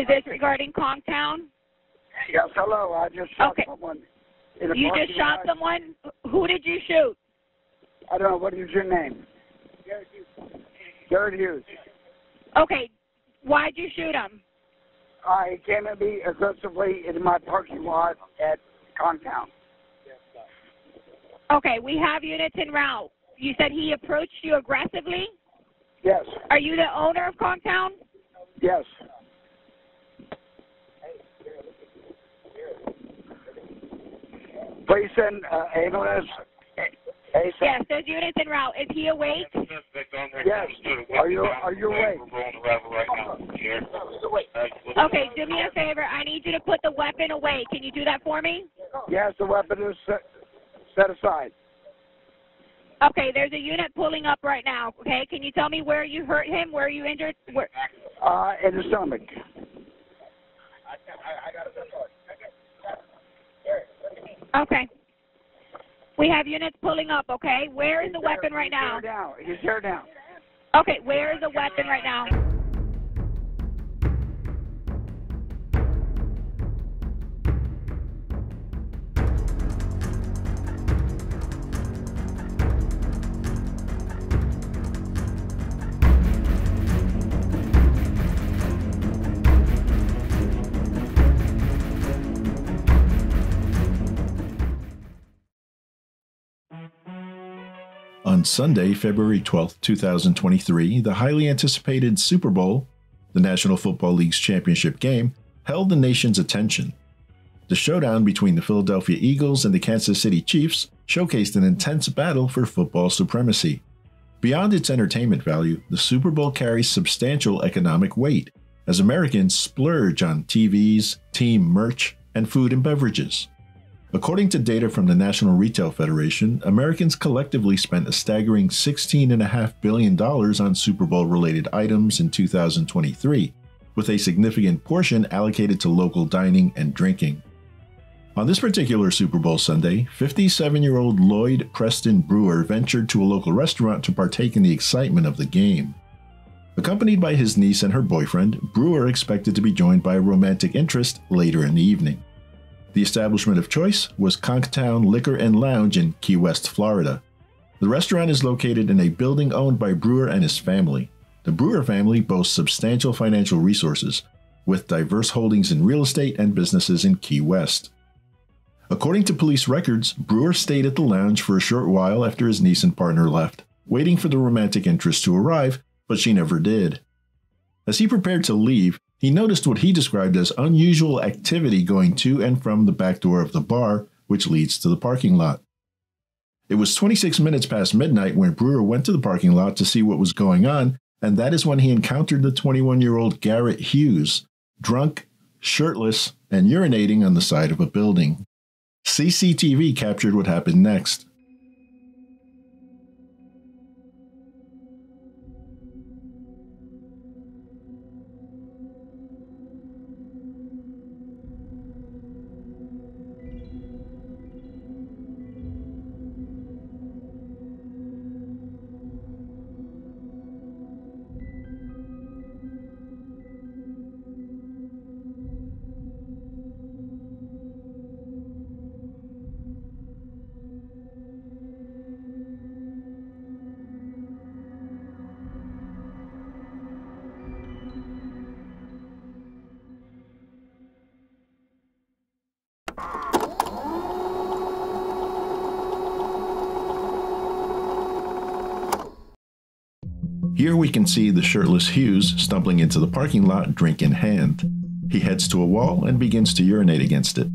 Is this regarding Conch Town? Yes, hello. I just shot someone. You just shot someone? Who did you shoot? I don't know. What is your name? Garrett Hughes. Garrett Hughes. Okay. Why'd you shoot him? He came at me aggressively in my parking lot at Conch Town. Okay. We have units en route. You said he approached you aggressively? Yes. Are you the owner of Conch Town? Yes. Please send ambulance. Yes, there's units en route. Is he awake? Yes. Are you awake? We're rolling around right now. Okay, do me a favor. I need you to put the weapon away. Can you do that for me? Yes, the weapon is set aside. Okay, there's a unit pulling up right now, okay? Can you tell me where you hurt him, where you injured? Where? In the stomach. Okay. We have units pulling up, okay? Where is the weapon right now? He's here now. Okay, where is the weapon right now? On Sunday, February 12, 2023, the highly anticipated Super Bowl, the National Football League's championship game, held the nation's attention. The showdown between the Philadelphia Eagles and the Kansas City Chiefs showcased an intense battle for football supremacy. Beyond its entertainment value, the Super Bowl carries substantial economic weight, as Americans splurge on TVs, team merch, and food and beverages. According to data from the National Retail Federation, Americans collectively spent a staggering $16.5 billion on Super Bowl-related items in 2023, with a significant portion allocated to local dining and drinking. On this particular Super Bowl Sunday, 57-year-old Lloyd Preston Brewer ventured to a local restaurant to partake in the excitement of the game. Accompanied by his niece and her boyfriend, Brewer expected to be joined by a romantic interest later in the evening. The establishment of choice was Conch Town Liquor and Lounge in Key West, Florida. The restaurant is located in a building owned by Brewer and his family. The Brewer family boasts substantial financial resources, with diverse holdings in real estate and businesses in Key West. According to police records, Brewer stayed at the lounge for a short while after his niece and partner left, waiting for the romantic interest to arrive, but she never did. As he prepared to leave, he noticed what he described as unusual activity going to and from the back door of the bar, which leads to the parking lot. It was 26 minutes past midnight when Brewer went to the parking lot to see what was going on, and that is when he encountered the 21-year-old Garrett Hughes, drunk, shirtless, and urinating on the side of a building. CCTV captured what happened next. Here we can see the shirtless Hughes stumbling into the parking lot, drink in hand. He heads to a wall and begins to urinate against it.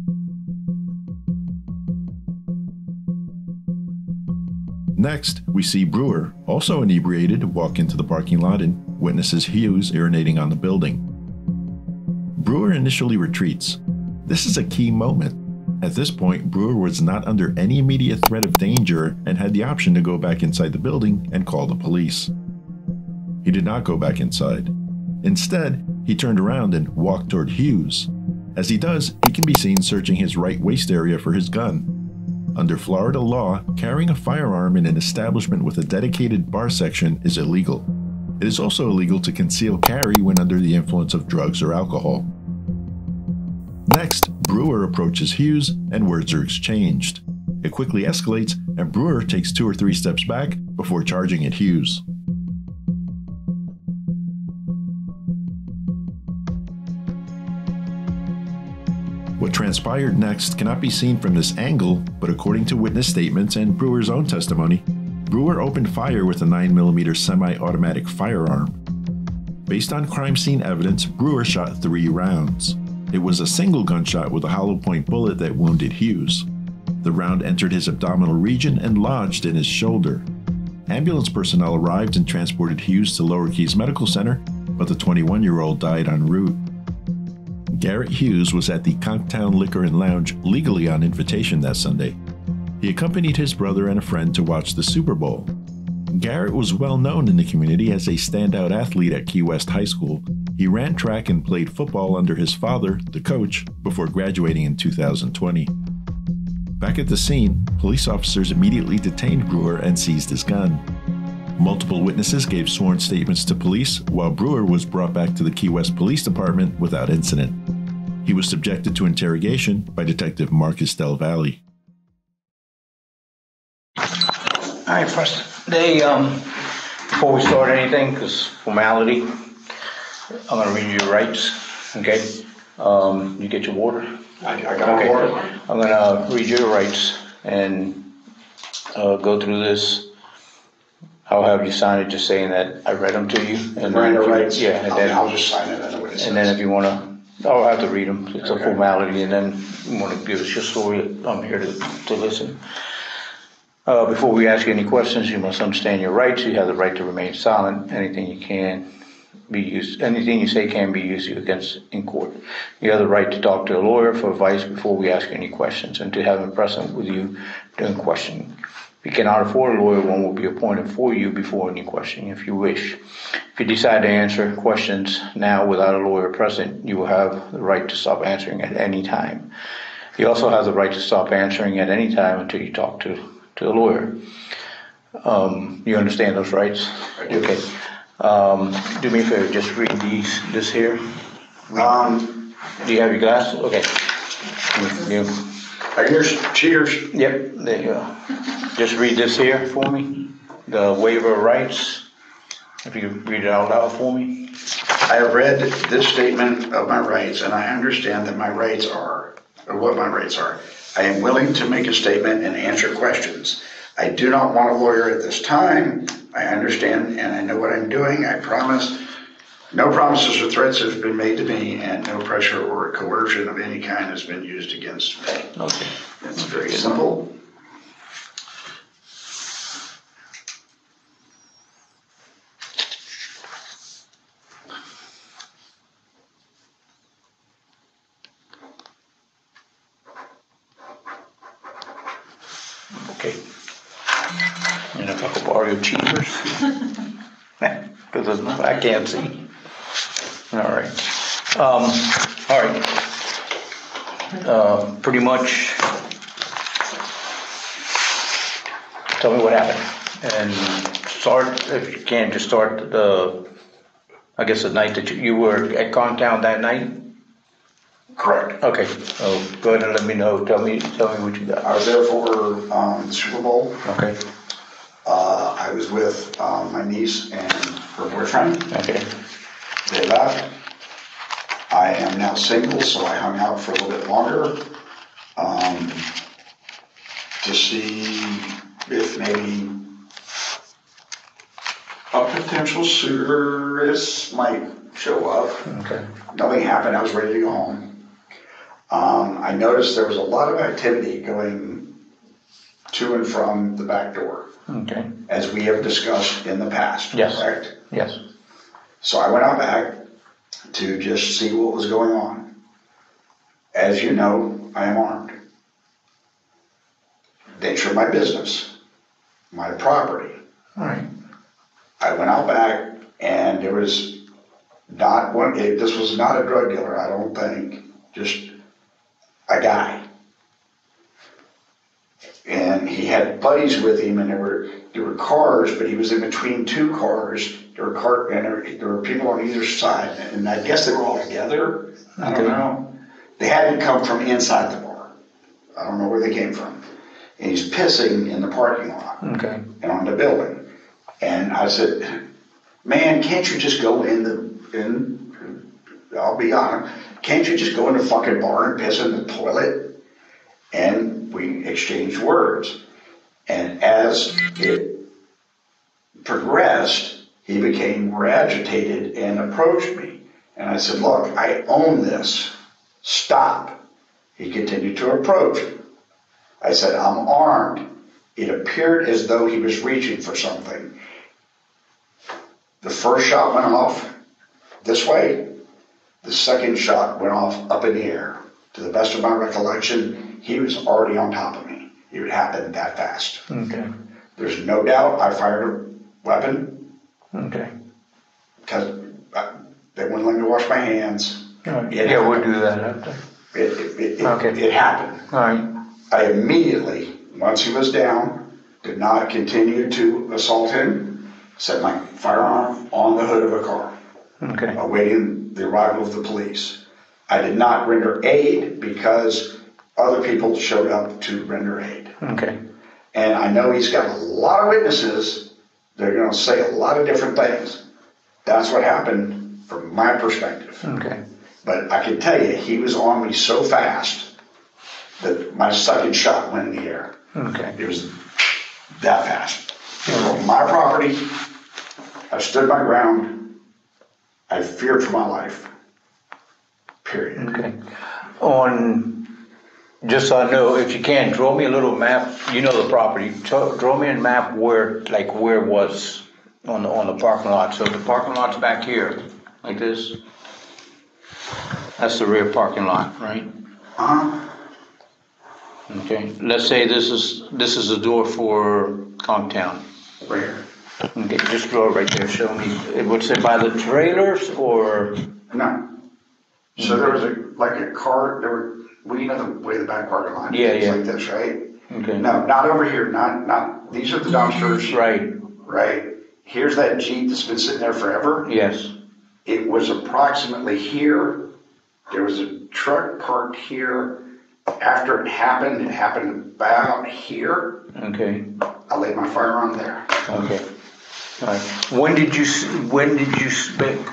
Next, we see Brewer, also inebriated, walk into the parking lot and witnesses Hughes urinating on the building. Brewer initially retreats. This is a key moment. At this point, Brewer was not under any immediate threat of danger and had the option to go back inside the building and call the police. He did not go back inside. Instead, he turned around and walked toward Hughes. As he does, he can be seen searching his right waist area for his gun. Under Florida law, carrying a firearm in an establishment with a dedicated bar section is illegal. It is also illegal to conceal carry when under the influence of drugs or alcohol. Next, Brewer approaches Hughes and words are exchanged. It quickly escalates and Brewer takes 2 or 3 steps back before charging at Hughes. What transpired next cannot be seen from this angle, but according to witness statements and Brewer's own testimony, Brewer opened fire with a 9mm semi-automatic firearm. Based on crime scene evidence, Brewer shot 3 rounds. It was a single gunshot with a hollow-point bullet that wounded Hughes. The round entered his abdominal region and lodged in his shoulder. Ambulance personnel arrived and transported Hughes to Lower Keys Medical Center, but the 21-year-old died en route. Garrett Hughes was at the Conch Town Liquor and Lounge legally on invitation that Sunday. He accompanied his brother and a friend to watch the Super Bowl. Garrett was well known in the community as a standout athlete at Key West High School. He ran track and played football under his father, the coach, before graduating in 2020. Back at the scene, police officers immediately detained Brewer and seized his gun. Multiple witnesses gave sworn statements to police, while Brewer was brought back to the Key West Police Department without incident. He was subjected to interrogation by Detective Marcus Del Valle. All right, Preston. Before we start anything, because formality, I'm going to read you your rights, okay? You get your water? I got okay. Water. I'm going to read you your rights and go through this. I'll have you sign it just saying that I read them to you. And then rights. Yeah, and then I'll just sign it. I know what it says. And then if you want to, I'll have to read them. It's okay. A formality. And then you want to give us your story. I'm here to listen. Before we ask you any questions, you must understand your rights. You have the right to remain silent. Anything you say can be used against in court. You have the right to talk to a lawyer for advice before we ask you any questions, and to have him present with you during questioning. If you cannot afford a lawyer, one will be appointed for you before any questioning, if you wish. If you decide to answer questions now without a lawyer present, you will have the right to stop answering at any time. You also have the right to stop answering at any time until you talk to a lawyer. You understand those rights? I do. Okay. Do me a favor, just read this here. Do you have your glasses? Okay. Cheers. Yep, there you go. Just read this here for me, the waiver of rights. If you could read it out loud for me. I have read this statement of my rights, and I understand that what my rights are. I am willing to make a statement and answer questions. I do not want a lawyer at this time. I understand, and I know what I'm doing. I promise. No promises or threats have been made to me, and no pressure or coercion of any kind has been used against me. Okay. That's very simple. Okay. And if I could borrow your cheaters, because I can't see. All right. Pretty much, tell me what happened. And start, if you can, just start the night that you were at Conch Town that night? Correct. Okay. So go ahead and let me know. Tell me what you got. I was there for the Super Bowl. Okay. I was with my niece and her boyfriend. Okay. They left. I am now single, so I hung out for a little bit longer to see if maybe a potential suitoress might show up. Okay. Nothing happened. I was ready to go home. I noticed there was a lot of activity going to and from the back door. Okay. As we have discussed in the past. Yes. Correct? Yes. So I went out back to just see what was going on. As you know, I am armed. Nature of my business, my property. All right. I went out back, and there was not one. This was not a drug dealer, I don't think. Just a guy, and he had buddies with him, and there were cars, but he was in between 2 cars. There were people on either side, and I guess they were all together. I don't know. They hadn't come from inside the bar. I don't know where they came from. And he's pissing in the parking lot. Okay. And on the building. And I said, man, can't you just go in the, I'll be honest, can't you just go in the fucking bar and piss in the toilet? And we exchanged words. And as it progressed, he became more agitated and approached me. And I said, look, I own this. Stop. He continued to approach. I said, I'm armed. It appeared as though he was reaching for something. The first shot went off this way. The second shot went off up in the air. To the best of my recollection, he was already on top of me. It would happen that fast. Okay. There's no doubt I fired a weapon. Okay. Because they wouldn't let me wash my hands. Right. Yeah, we'll do that after. It happened. All right. I immediately, once he was down, did not continue to assault him. Set my firearm on the hood of a car. Okay. Awaiting the arrival of the police. I did not render aid because other people showed up to render aid. Okay. And I know he's got a lot of witnesses. They're going to say a lot of different things. That's what happened from my perspective. Okay. But I can tell you, he was on me so fast that my second shot went in the air. Okay. It was that fast. It was on my property. I stood my ground. I feared for my life. Period. Okay. Just so I know, if you can, draw me a little map. You know the property. Draw me a map where it was on the parking lot. So the parking lot's back here, like this. That's the rear parking lot, right? Uh-huh. Okay. Let's say this is the door for Conch Town. Right here. Okay, just draw it right there. Show me. It would say by the trailers or no. So okay. There was a car. There were. Well, you know the way the back parking lot is like this, right? Okay. No, not over here. Not. These are the dumpsters. Right. Right. Here's that Jeep that's been sitting there forever. Yes. It was approximately here. There was a truck parked here. After it happened about here. Okay. I laid my firearm there. Okay. All right. When did you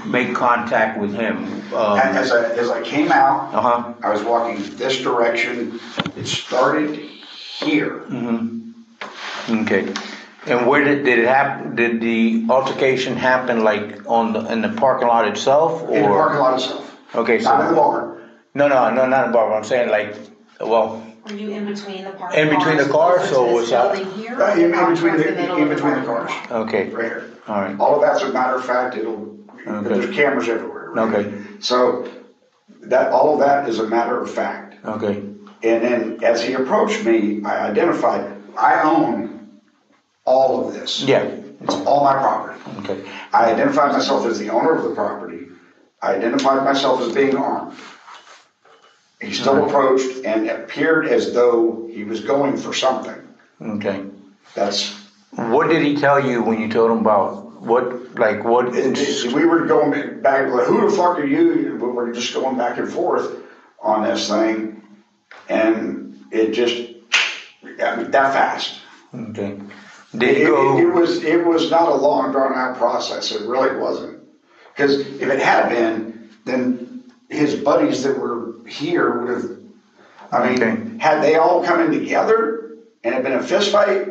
make contact with him? As I came out, uh-huh. I was walking this direction. It started here. Mm-hmm. Okay. And where did it happen? Did the altercation happen in the parking lot itself? Or? In the parking lot itself. Okay. Not in the bar. No, not in the bar. I'm saying Were you in between the parking lot? In between the cars, so was that? In between the cars. Okay. Right here. All right. All of that's a matter of fact. There's cameras everywhere. Right? Okay. So all of that is a matter of fact. Okay. And then as he approached me, I identified I own all of this. Yeah. It's all my property. Okay. I identified myself as the owner of the property. I identified myself as being armed. He still approached and appeared as though he was going for something. Okay. What did he tell you when you told him about what? We were going back, who the fuck are you? We were just going back and forth on this thing, and it just, that fast. Okay. It was not a long, drawn-out process. It really wasn't. Because if it had been, then his buddies that were here would have, had they all come in together and had been a fist fight,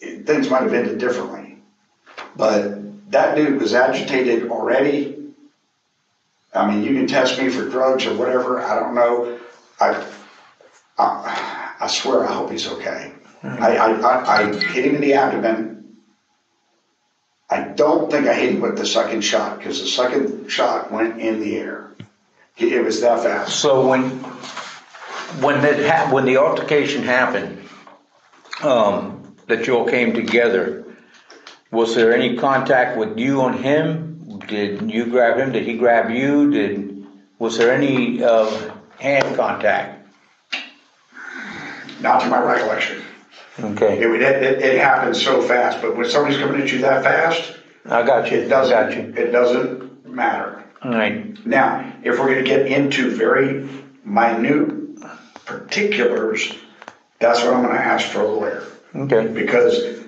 things might have ended differently. But that dude was agitated already. You can test me for drugs or whatever. I don't know. I swear I hope he's okay. Mm-hmm. I hit him in the abdomen. I don't think I hit him with the second shot because the second shot went in the air. It was that fast. So when the altercation happened, that you all came together, was there any contact with you on him? Did you grab him? Did he grab you? Was there any hand contact? Not to my recollection. Okay. It happened so fast, but when somebody's coming at you that fast, I got you. It doesn't matter. All right. Now, if we're going to get into very minute particulars, that's what I'm going to ask for a lawyer. Okay. Because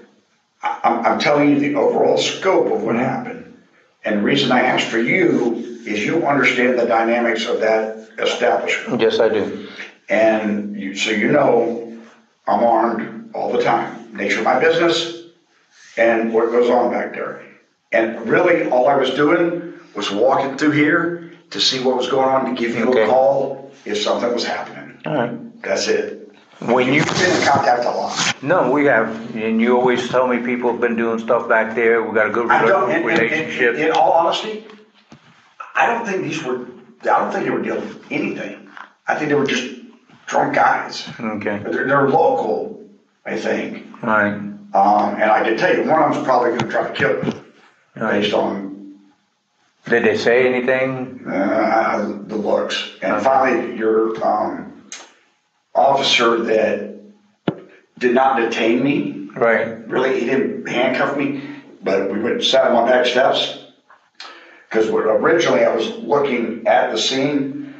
I'm telling you the overall scope of what happened. And the reason I asked for you is you understand the dynamics of that establishment. Yes, I do. And you, so you know I'm armed all the time. Nature of my business and what goes on back there. And really all I was doing was walking through here to see what was going on, to give you a call if something was happening. All right. That's it. When you've been in contact a lot. No, we have. And you always tell me people have been doing stuff back there. We've got a good relationship. In all honesty, I don't think they were dealing with anything. I think they were just drunk guys. Okay. But they're local, I think. All right. And I can tell you, one of them's probably going to try to kill me. Right. Based on... Did they say anything? The looks. And finally, your officer that did not detain me. Right. Really, he didn't handcuff me, but we went and sat on my back steps. Because originally I was looking at the scene,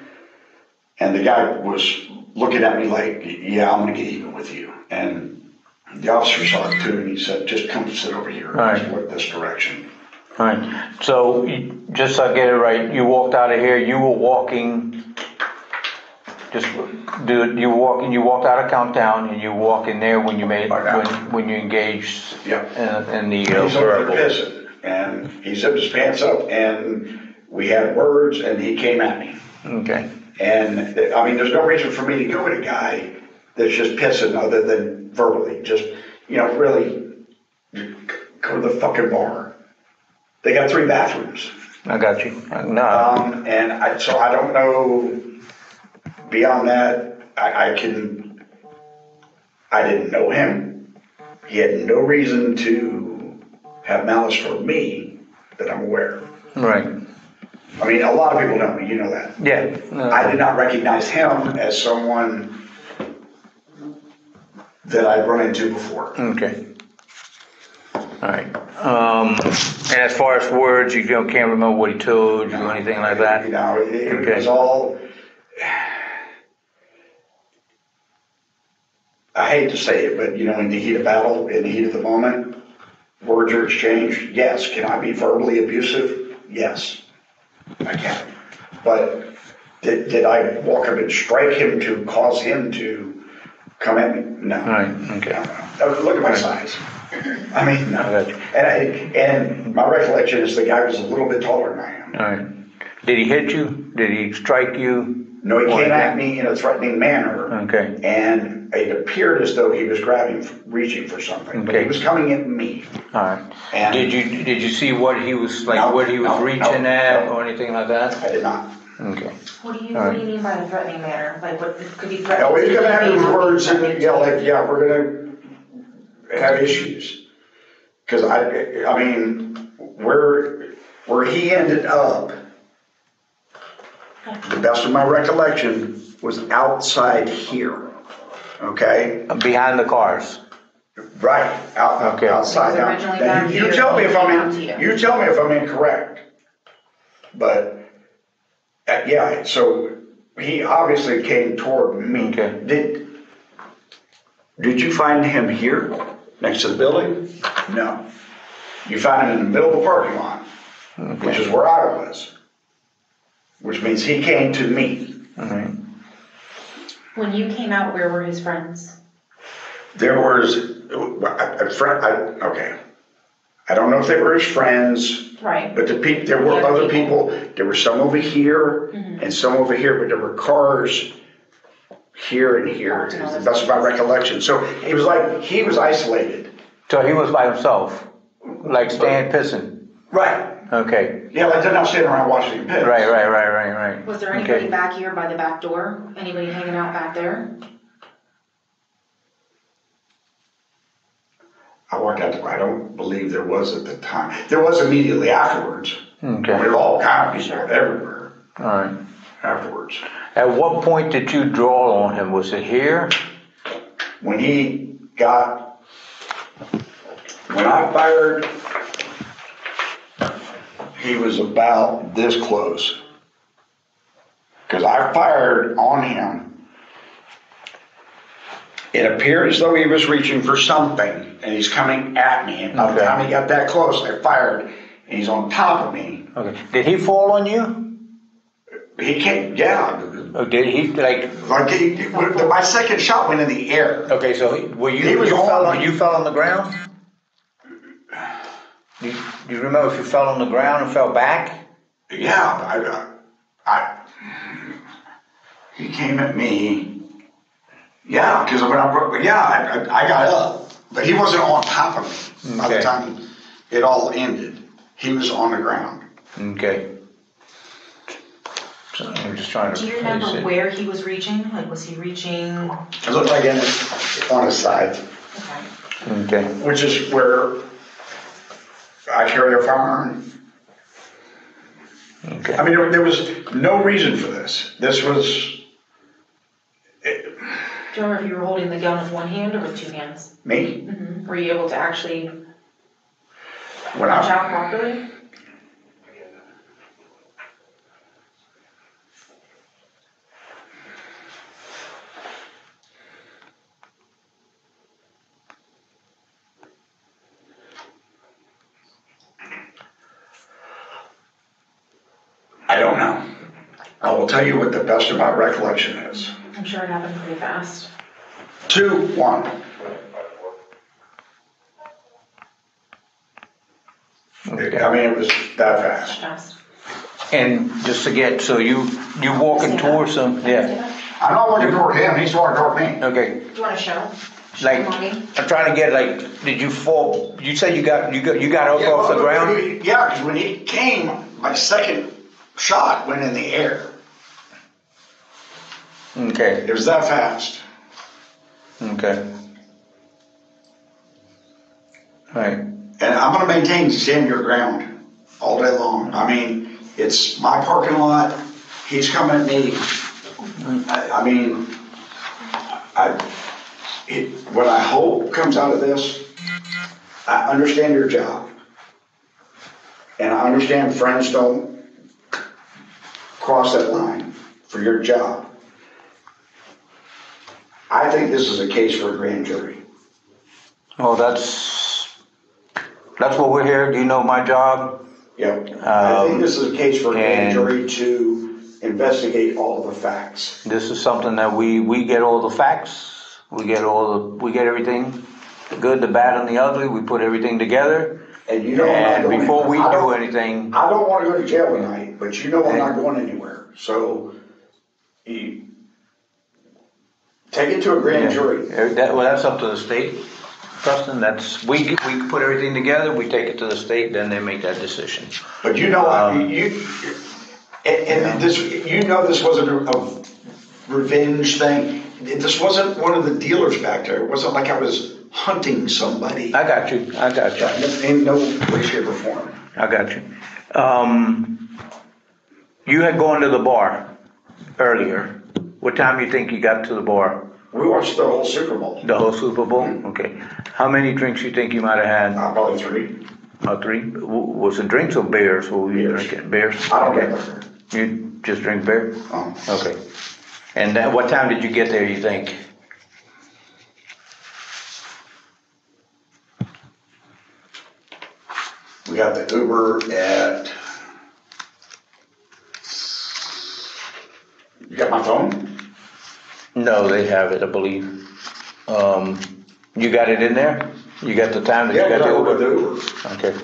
and the guy was looking at me like, yeah, I'm going to get even with you. And the officer saw it too, and he said, just come sit over here. All right. Look this direction. All right. So just so I get it right, you walked out of here. You were walking. Just do it. You walking. You walked out of Conch Town, and you walk in there when you made when you engaged. Yeah. In the verbal. And he zipped his pants up, and we had words, and he came at me. Okay. And, I mean, there's no reason for me to go with a guy that's just pissing other than verbally. Just, you know, really, go to the fucking bar. They got 3 bathrooms. I got you. No. So I don't know, beyond that, I didn't know him. He had no reason to have malice for me that I'm aware of. Right. I mean, a lot of people know me, you know that. Yeah. No. I did not recognize him as someone that I'd run into before. Okay. All right. And as far as words, you don't, can't remember what he told you or anything like that? No, it was all... I hate to say it, but, you know, in the heat of battle, in the heat of the moment, words are exchanged, yes. Can I be verbally abusive? Yes, I can. But did I walk up and strike him to cause him to come at me? No. All right, okay. Look at my size. I mean, no. And my recollection is the guy was a little bit taller than I am. All right. Did he hit you? Did he strike you? No, he came at me in a threatening manner. Okay. And it appeared as though he was reaching for something. Okay. But he was coming at me. All right. And did you see what he was like? No, or anything like that? I did not. Okay. What do you mean by a threatening manner? Like, what could he threaten? No, he's going to have his words and yell like, "Yeah, we're going to have issues." Because I mean, where he ended up. The best of my recollection was outside here, okay? Behind the cars. Right, outside. Now, you tell me if I'm incorrect. But yeah, so he obviously came toward me. Okay. Did you find him here, next to the building? No. You found him in the middle of the parking lot, which is where I was. Which means he came to me. Okay. When you came out, where were his friends? There was a friend. I don't know if they were his friends. Right. But there were other people. There were some over here and some over here, but there were cars here and here. That's my recollection. So it was like he was isolated. So he was by himself, like Stan Pisson. Right. Okay. Yeah, like they're not sitting around watching him piss. Right. Was there anybody back here by the back door? Anybody hanging out back there? I walked out the door. I don't believe there was at the time. There was immediately afterwards. Okay. There were all kinds of people everywhere. All right. Afterwards. At what point did you draw on him? Was it here? When he got... When I fired... he was about this close. Because I fired on him. It appeared as though he was reaching for something, and he's coming at me. And by the time he got that close, I fired, and he's on top of me. Okay. Did he fall on you? He came down. Oh, did he? My second shot went in the air. Okay, so you fell on the ground? Do you remember if you fell on the ground and fell back? Yeah, he came at me. Yeah, because when I got up, but he wasn't on top of me by the time it all ended. He was on the ground. Okay. So I'm just trying to. Do you remember where he was reaching? Like, was he reaching? It looked like on his side. Okay. Which is where I carry a firearm. Okay. I mean, there was no reason for this. This was. Do you remember if you were holding the gun with one hand or with two hands? Me? Mm-hmm. Were you able to actually punch out properly? I don't know. I will tell you what the best of my recollection is. I'm sure it happened pretty fast. 2-1. Okay. I mean, it was that fast. And just to get, so you walking towards him? Yeah. I'm not walking toward him. He's walking toward me. Okay. Do you want to show? Like, I'm trying to get, like, did you fall? You say you got up off the ground? Yeah, because when he came, my second shot went in the air. Okay. It was that fast. Okay. All right. And I'm going to maintain stand your ground all day long. I mean, it's my parking lot. He's coming at me. What I hope comes out of this, I understand your job. And I understand friends don't cross that line for your job. I think this is a case for a grand jury. Oh, that's what we're here. Do you know my job? Yep. I think this is a case for a grand jury to investigate all the facts. This is something that we get all the facts. We get everything, the good, the bad, and the ugly. We put everything together. And you know, before we do anything, I don't want to go to jail tonight, but you know I'm not going anywhere. So you take it to a grand jury. That's up to the state, Preston. We put everything together. We take it to the state, then they make that decision. But you know, this wasn't a revenge thing. This wasn't one of the dealers back there. It wasn't like I was hunting somebody. I got you. Ain't no way, shape, or form. I got you. You had gone to the bar earlier. What time do you think you got to the bar? We watched the whole Super Bowl. The whole Super Bowl? Mm-hmm. Okay. How many drinks you think you might have had? Probably three. About three? Was it drinks or beers? What were you drinking? Beers? I don't remember. You just drink beer? Oh. Okay. And what time did you get there, you think? We got the Uber at... You got my phone? No, they have it, I believe. You got it in there? You got the time that you got the Uber? Okay.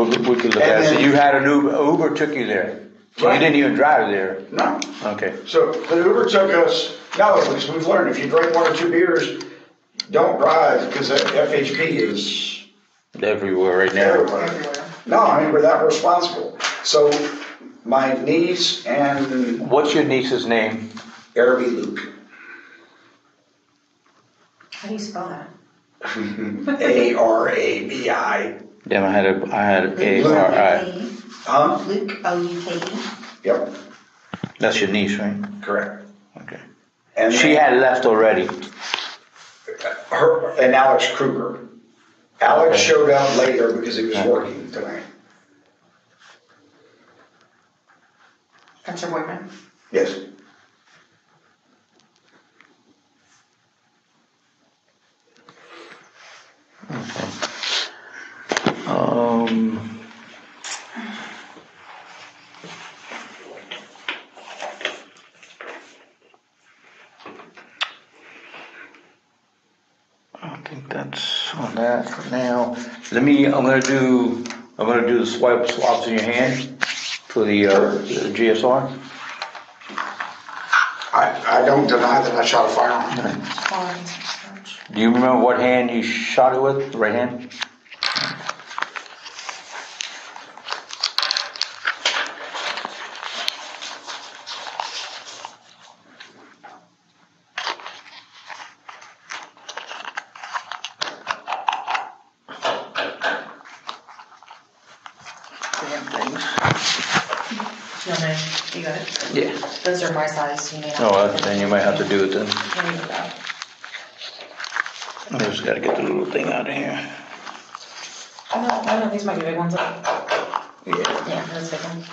We could look at it. So you had an Uber took you there. Right. You didn't even drive there. No. Okay. So the Uber took us. Now, because we've learned, if you drink one or two beers, don't drive, because that FHP is everywhere right now. Everywhere. No, I mean, we're that responsible. So my niece and what's your niece's name? Arabi Luke. How do you spell that? Arabi. Damn, I had Ari. Huh? Luke, Luke. Yep. That's your niece, right? Correct. Okay. And she had left already. Her and Alex Kruger. Alex showed up later because he was working tonight. That's your boyfriend? Yes. Okay. I think that's on that for now. Let me. I'm gonna do the swabs in your hand for the GSR. I don't deny that I shot a firearm. Okay. Do you remember what hand you shot it with? The right hand. Those are my size. You may not. Oh, then you might have to do it then. I just got to get the little thing out of here. I don't know. These might be big ones. Yeah, those big ones.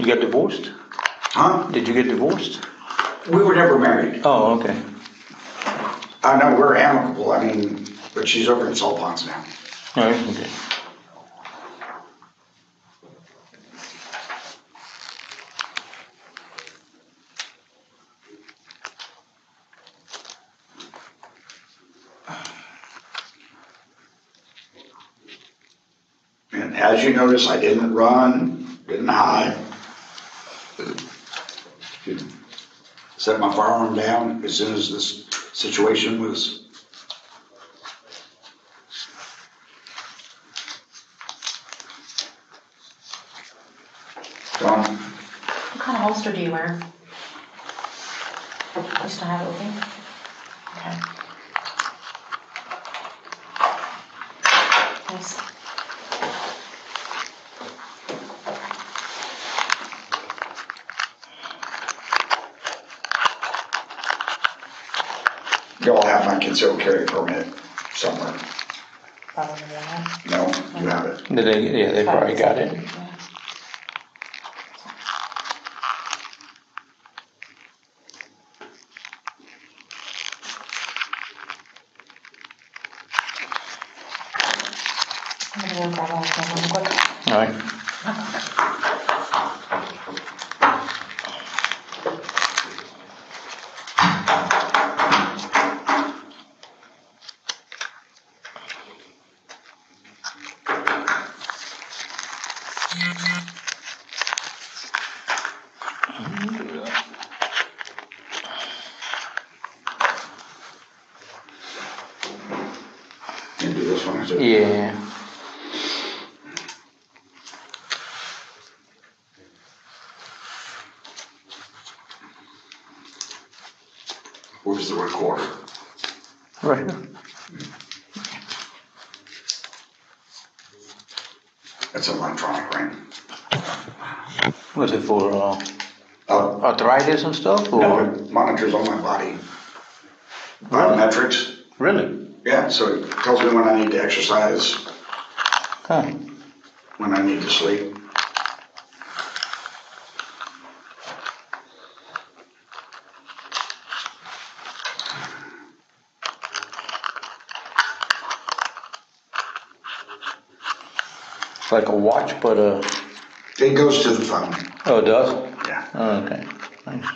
You got divorced? Huh? Did you get divorced? We were never married. Oh, okay. I know, we're amicable, but she's over in Salt Ponds now. All right, okay. And as you notice, I didn't run, didn't hide. Set my firearm down as soon as this situation was. Gone. What kind of holster do you wear? I used to have it with me. Okay. Nice. Y'all have my concealed carry permit somewhere. Probably not. No, you have it. They probably got it. Yeah. I'm gonna go grab all of them real quick. All right. Where's the recorder? Right here. That's an electronic ring. Was it for arthritis and stuff? Or? No, it monitors all my body. Biometrics. Really? Yeah, so it tells me when I need to exercise, okay. When I need to sleep. It's like a watch, but a... It goes to the phone. Oh, it does? Yeah. Oh, okay. Nice.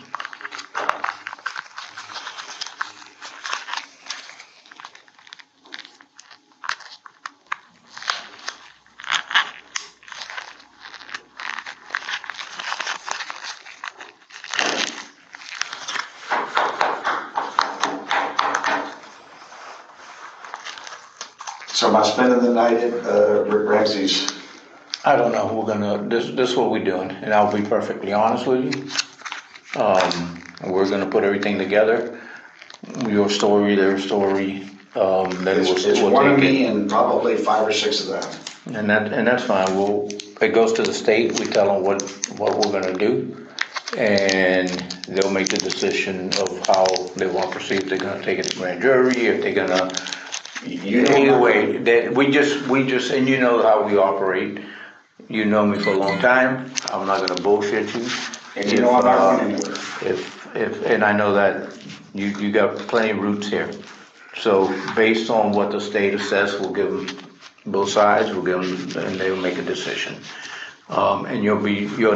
So am I spending the night at Rick Ramsey's? I don't know. We're gonna. This is what we're doing, and I'll be perfectly honest with you. We're gonna put everything together. your story, their story. Then we'll one of me and probably 5 or 6 of them. And that's fine. It goes to the state. We tell them what we're going to do, and they'll make the decision of how they want to proceed. If they're going to take it to grand jury, if they're going to, either way. That we just and you know how we operate. You know me for a long time. I'm not going to bullshit you. And you know I'm not going anywhere. And I know that you got plenty of roots here. So based on what the state assess, we'll give them both sides. We'll give them, and they'll make a decision. And you'll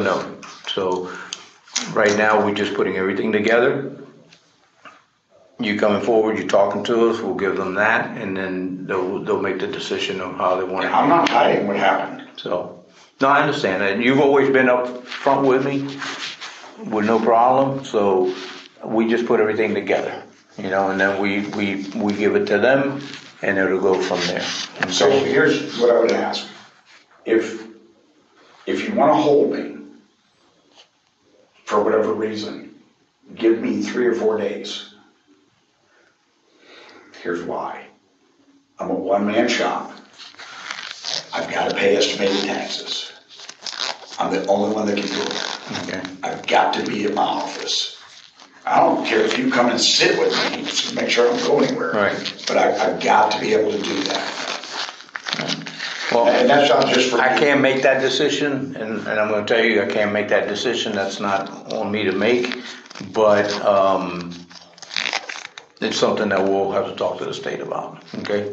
know. So right now we're just putting everything together. You coming forward, you talking to us. We'll give them that, and then they'll make the decision on how they want it. I'm not hiding what happened. So no, I understand that. You've always been up front with me, with no problem. So we just put everything together. You know, and then we give it to them, and it'll go from there. Okay. So here's what I would ask: if you want to hold me for whatever reason, give me 3 or 4 days. Here's why: I'm a one-man shop. I've got to pay estimated taxes. I'm the only one that can do it. Okay. I've got to be at my office. I don't care if you come and sit with me to make sure I don't go anywhere. Right. But I've got to be able to do that. Right. Well, and that's not just for I can't make that decision, and I'm going to tell you I can't make that decision. That's not on me to make, but it's something that we'll have to talk to the state about. Okay.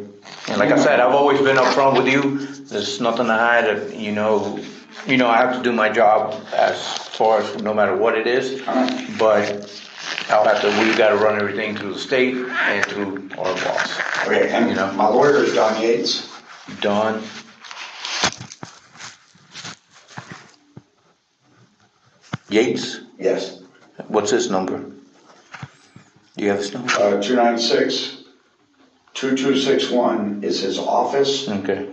And like I said, I've always been up front with you. There's nothing to hide. You know I have to do my job as far as no matter what it is, but. We've got to run everything through the state and through our boss. Okay, and you know, my lawyer is Don Yates. Don. Yates? Yes. What's his number? Do you have his number? 296-2261 is his office. Okay.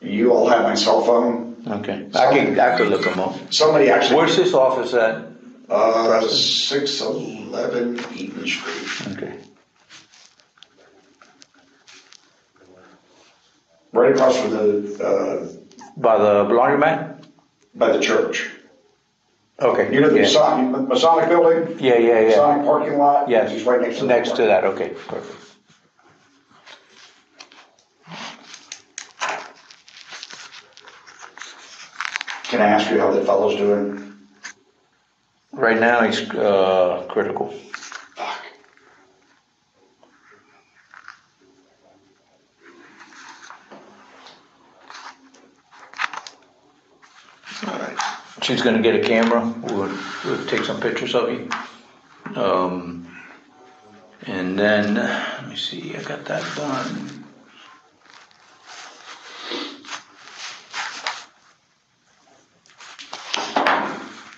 You all have my cell phone. Okay. I could look him up. Somebody actually. Where's his office at? 611 Eaton Street. Okay. Right across from by the laundromat? By the church. Okay. You know the Masonic building? Yeah. Masonic parking lot? Yes. He's right next to that. Next to that, okay. Perfect. Can I ask you how that fellow's doing? Right now, he's critical. Fuck. All right. She's going to get a camera. We'll take some pictures of you. And then, let me see, I got that done.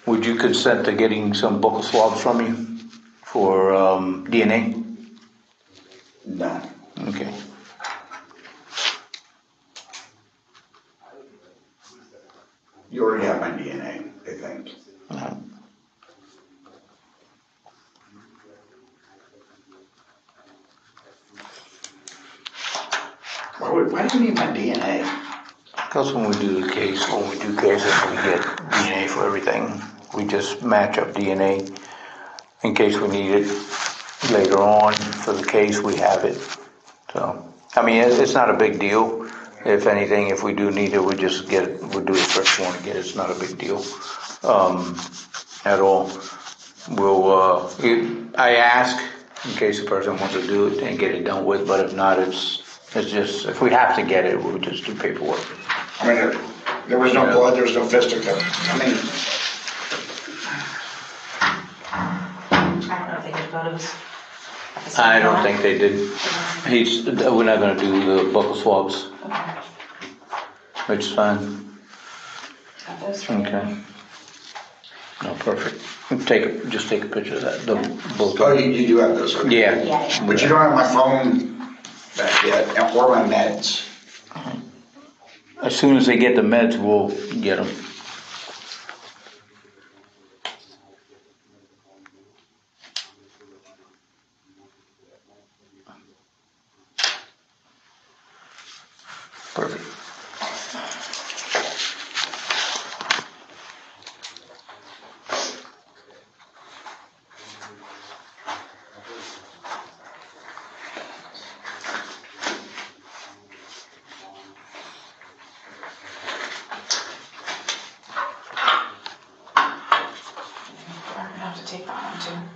Would you consent to getting some buccal swabs from you for DNA? No. Okay. You already have my DNA, I think. Uh-huh. Why do you need my DNA? Because when we do cases, we get DNA for everything. We just match up DNA in case we need it later on for the case. We have it. So, I mean, it's not a big deal. If anything, if we do need it, we just get it. We'll do the first one again. It's not a big deal at all. I ask in case the person wants to do it and get it done with, but if not, it's just, if we have to get it, we'll just do paperwork. I mean, there was no blood, there was no fisticuffs. I mean... I don't think they did. We're not going to do the buccal swabs. Okay. Which is fine. Okay. No, perfect. Just take a picture of that. You do have those. Okay? Yeah. But you don't have my phone back yet, or my meds. As soon as they get the meds, we'll get them. Johnson.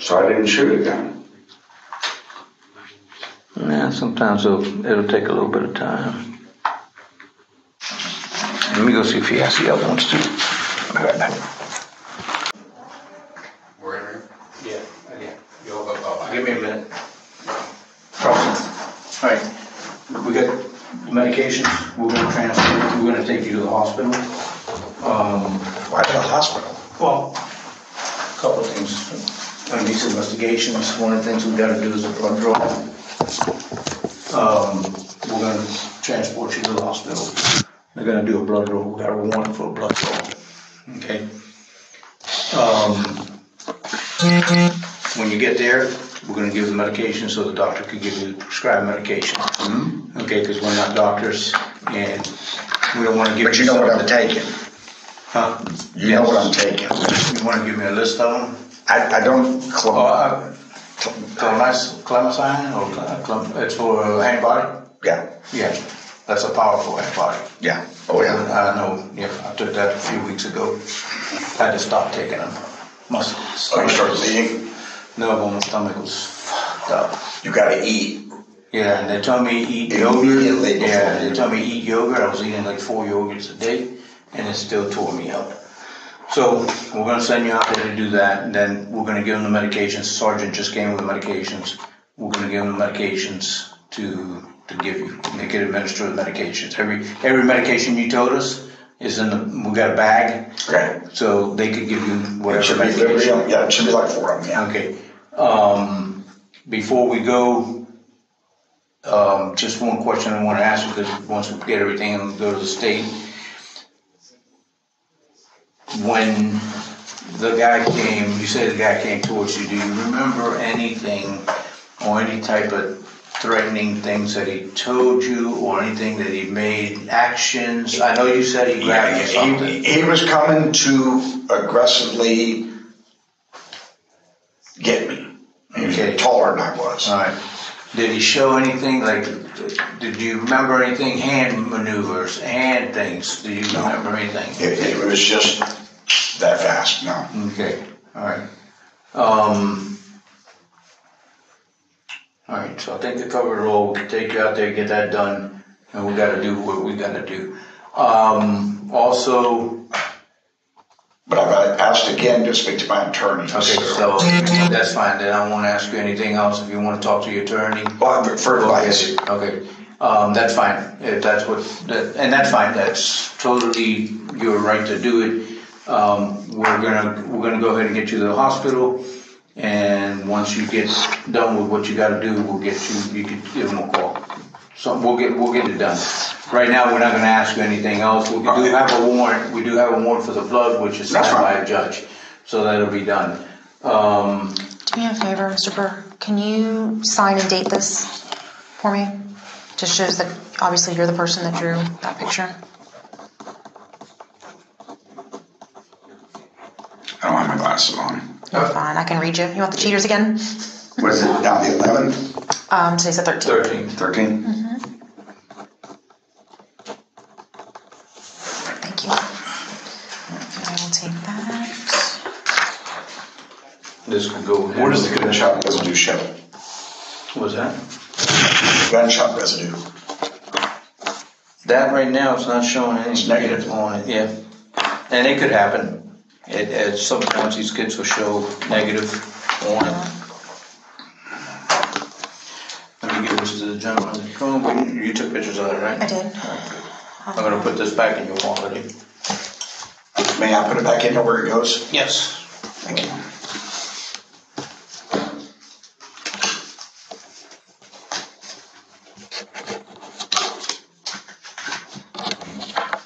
So I didn't shoot a gun. Yeah, sometimes it'll take a little bit of time. Let me go see if he has the other ones too. I'll be right back. We're in here? Yeah. Yeah. You'll go, give me a minute. All right. We got medications. We're going to transfer. We're going to take you to the hospital. Why the hospital? Well, a couple of things. On these investigations, one of the things we've got to do is a blood draw. We're going to transport you to the hospital. They're going to do a blood draw. We've got a warrant for a blood draw. Okay. When you get there, we're going to give the medication so the doctor can give you the prescribed medication. Mm-hmm. Okay, because we're not doctors and we don't want to give. But you know what I'm taking. Huh? You know what I'm taking. You want to give me a list of them? I don't. Clemicine, it's for antibody? Yeah. Yeah. That's a powerful antibody. Yeah. Oh, yeah. I know. Yeah. I took that a few weeks ago. I had to stop taking them. You started bleeding? No, but my stomach was fucked up. You got to eat. Yeah, and they told me to eat yogurt. Yeah, they told me to eat yogurt. I was eating like 4 yogurts a day, and it still tore me up. So we're going to send you out there to do that, and then we're going to give them the medications. Sergeant just came with the medications. We're going to give them the medications to give you. They can administer the medications. Every medication you told us is in the. We got a bag. Okay. So they could give you whatever medication. Yeah, it should be like 4 of them. Yeah. Okay. Before we go, just one question I want to ask you, because once we get everything and go to the state. When the guy came, you said the guy came towards you, do you remember anything or any type of threatening things that he told you or anything that he made, actions? I know you said he grabbed you something. He was coming to aggressively get me. He was taller than I was. All right. Did he show anything? Like, did you remember anything? Hand maneuvers, hand things. Do you remember anything? It was just that fast. No. Okay. All right. All right. So I think the covered roll. We can take you out there, get that done, and we got to do what we got to do. Also. But I've got asked again to speak to my attorney. Okay, so that's fine. Then I don't want to ask you anything else. If you want to talk to your attorney, for advice. Okay, that's fine. If that's what, and that's fine. That's totally your right to do it. We're gonna go ahead and get you to the hospital, and once you get done with what you got to do, we'll get you. You can give them a call. So we'll get it done. Right now, we're not going to ask you anything else. We do have a warrant. We do have a warrant for the blood, which is signed by a judge. So that'll be done. Do me a favor, Mr. Burr. Can you sign and date this for me? Just shows that obviously you're the person that drew that picture. I don't have my glasses on. You're fine. I can read you. You want the cheaters again? What is it? Now the 11th? Today's the 13th. 13th. Mm-hmm. This can go. Where does the gunshot residue show? What was that? Gunshot residue. That right now is not showing any negative on it. Yeah, and it could happen. It sometimes these kids will show negative on it. comb, you took pictures of that, right? I did. I'm gonna put this back in your wallet. May I put it back in where it goes? Yes. Thank you.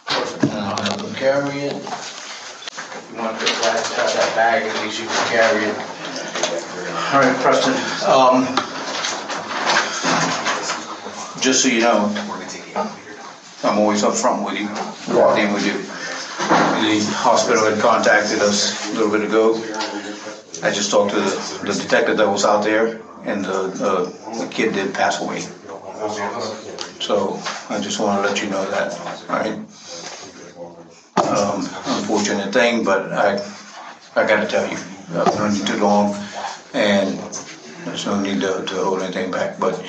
Perfect. Now I will carry it. If you want to put that out that bag, at least you can carry it. All right, Preston. Just so you know, I'm always up front with you. Walked in with you. The hospital had contacted us a little bit ago. I just talked to the detective that was out there, and the kid did pass away. So I just want to let you know that, all right? Unfortunate thing, but I got to tell you, I've known you too long, and there's no need to hold anything back. But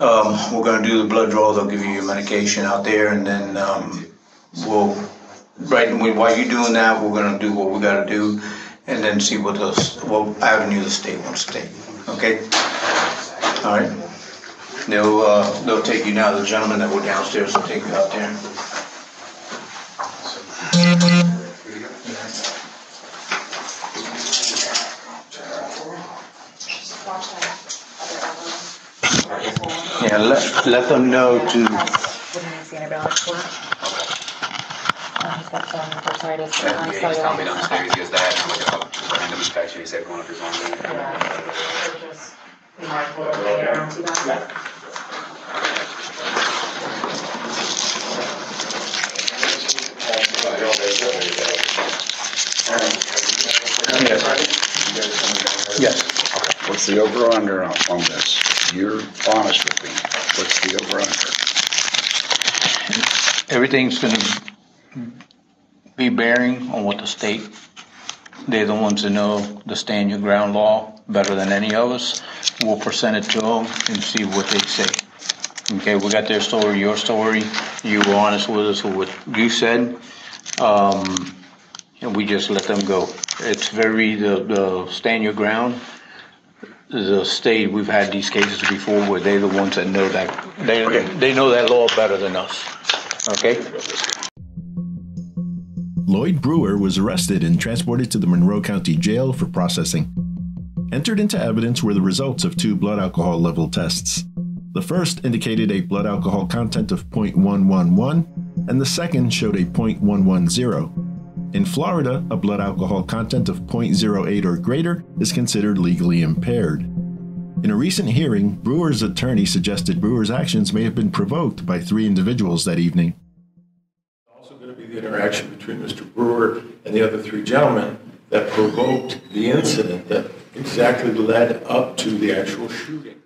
we're going to do the blood draw. They'll give you your medication out there, and then while you're doing that, we're going to do what we got to do, and then see what avenue the state wants to take. Okay? All right. They'll take you now. The gentleman that were downstairs will take you out there. Yeah, let them know Yes. What's the over under on this? You're honest with me. What's the over under? Everything's going to be bearing on what the state, they're the ones that know the Stand Your Ground law better than any of us. We'll present it to them and see what they say. Okay, we got their story, your story. You were honest with us with what you said. And we just let them go. It's very, the Stand Your Ground, the state, we've had these cases before where they're the ones that know that. They know that law better than us. Okay? Lloyd Brewer was arrested and transported to the Monroe County Jail for processing. Entered into evidence were the results of two blood alcohol level tests. The first indicated a blood alcohol content of 0.111, and the second showed a 0.110. In Florida, a blood alcohol content of 0.08 or greater is considered legally impaired. In a recent hearing, Brewer's attorney suggested Brewer's actions may have been provoked by three individuals that evening. The interaction between Mr. Brewer and the other three gentlemen that provoked the incident that exactly led up to the actual shooting.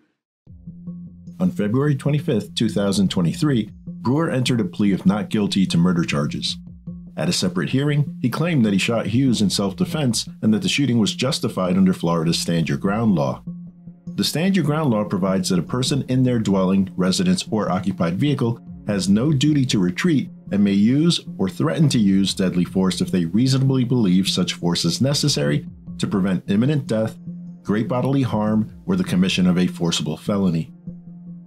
On February 25, 2023, Brewer entered a plea of not guilty to murder charges. At a separate hearing, he claimed that he shot Hughes in self-defense and that the shooting was justified under Florida's Stand Your Ground law. The Stand Your Ground law provides that a person in their dwelling, residence, or occupied vehicle has no duty to retreat and may use or threaten to use deadly force if they reasonably believe such force is necessary to prevent imminent death, great bodily harm, or the commission of a forcible felony.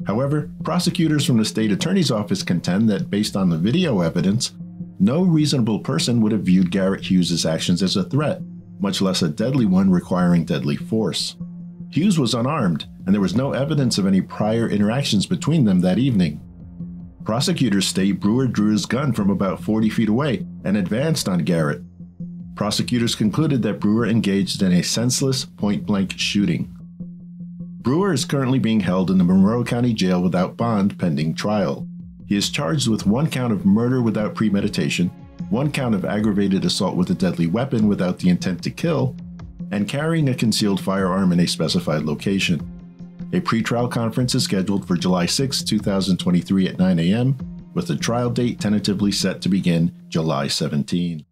However, prosecutors from the state attorney's office contend that based on the video evidence, no reasonable person would have viewed Garrett Hughes' actions as a threat, much less a deadly one requiring deadly force. Hughes was unarmed, and there was no evidence of any prior interactions between them that evening. Prosecutors state Brewer drew his gun from about 40 feet away and advanced on Garrett. Prosecutors concluded that Brewer engaged in a senseless, point-blank shooting. Brewer is currently being held in the Monroe County Jail without bond pending trial. He is charged with one count of murder without premeditation, one count of aggravated assault with a deadly weapon without the intent to kill, and carrying a concealed firearm in a specified location. A pretrial conference is scheduled for July 6, 2023 at 9 a.m., with the trial date tentatively set to begin July 17.